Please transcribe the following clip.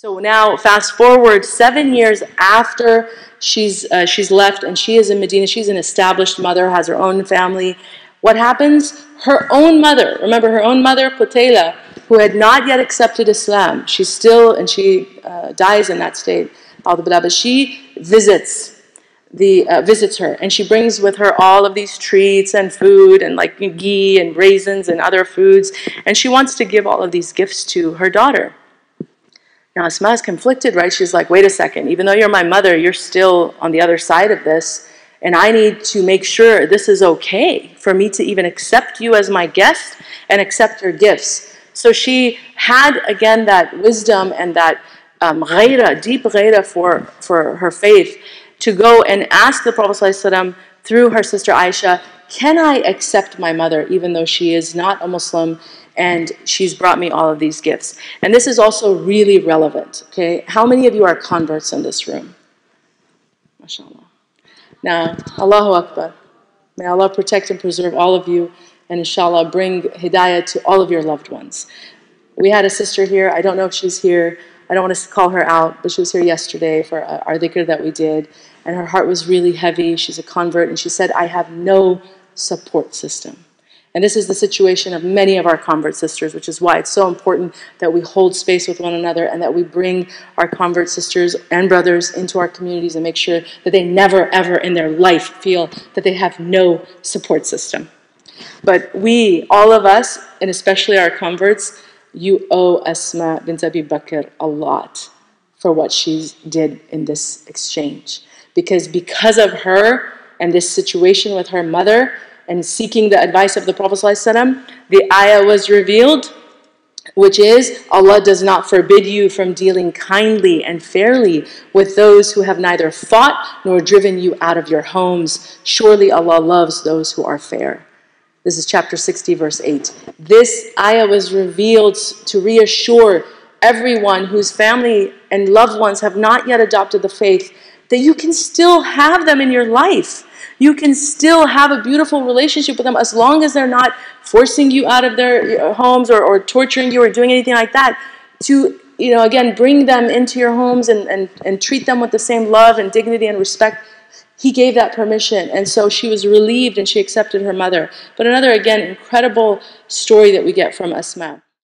So now fast forward 7 years after she's left and she is in Medina. She's an established mother, has her own family. What happens? Her own mother, remember her own mother, Kutayla, who had not yet accepted Islam. She's still, and she dies in that state, but she visits her, and she brings with her all of these treats and food and like ghee and raisins and other foods, and she wants to give all of these gifts to her daughter. Now Asma is conflicted, right? She's like, wait a second, even though you're my mother, you're still on the other side of this, and I need to make sure this is okay for me to even accept you as my guest and accept your gifts. So she had, again, that wisdom and that ghaira, deep ghaira for her faith, to go and ask the Prophet ﷺ through her sister Aisha, can I accept my mother even though she is not a Muslim and she's brought me all of these gifts? And this is also really relevant, okay? How many of you are converts in this room? MashaAllah. Now, Allahu Akbar. May Allah protect and preserve all of you, and inshallah bring hidayah to all of your loved ones. We had a sister here, I don't know if she's here, I don't want to call her out, but she was here yesterday for our dhikr that we did, and her heart was really heavy. She's a convert, and she said, I have no support system. And this is the situation of many of our convert sisters, which is why it's so important that we hold space with one another and that we bring our convert sisters and brothers into our communities and make sure that they never, ever in their life feel that they have no support system. But we, all of us, and especially our converts, you owe Asma bint Abi Bakr a lot for what she did in this exchange. Because of her and this situation with her mother and seeking the advice of the Prophet ﷺ, the ayah was revealed, which is, Allah does not forbid you from dealing kindly and fairly with those who have neither fought nor driven you out of your homes. Surely Allah loves those who are fair. This is chapter 60, verse 8. This ayah was revealed to reassure everyone whose family and loved ones have not yet adopted the faith that you can still have them in your life. You can still have a beautiful relationship with them as long as they're not forcing you out of their homes or torturing you or doing anything like that. To, you know, again, bring them into your homes and treat them with the same love and dignity and respect. He gave that permission, and so she was relieved and she accepted her mother. But another, again, incredible story that we get from Asma.